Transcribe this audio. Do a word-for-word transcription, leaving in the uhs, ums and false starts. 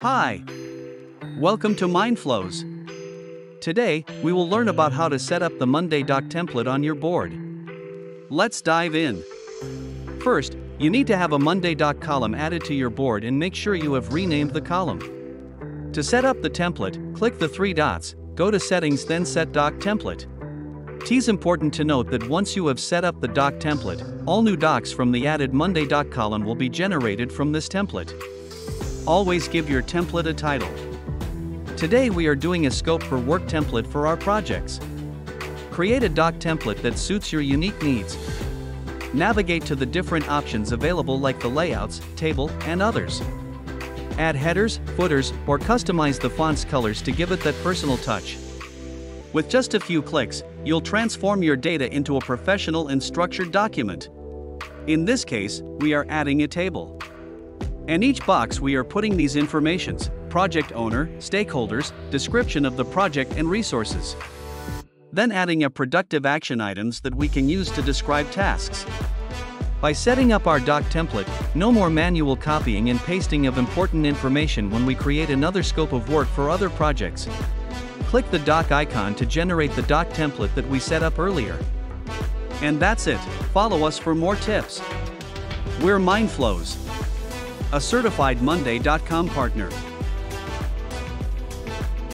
Hi! Welcome to Mindflows. Today, we will learn about how to set up the Monday dot com template on your board. Let's dive in. First, you need to have a Monday dot com column added to your board and make sure you have renamed the column. To set up the template, click the three dots, go to Settings, then Set Doc Template. It is important to note that once you have set up the doc template, all new docs from the added Monday dot com column will be generated from this template. Always give your template a title. Today we are doing a scope for work template for our projects. Create a doc template that suits your unique needs. Navigate to the different options available like the layouts, table, and others. Add headers, footers, or customize the font's colors to give it that personal touch. With just a few clicks, you'll transform your data into a professional and structured document. In this case, we are adding a table. In each box we are putting these informations: project owner, stakeholders, description of the project and resources. Then adding a productive action items that we can use to describe tasks. By setting up our doc template, no more manual copying and pasting of important information when we create another scope of work for other projects. Click the doc icon to generate the doc template that we set up earlier. And that's it. Follow us for more tips. We're Mindflows, a certified Monday dot com partner.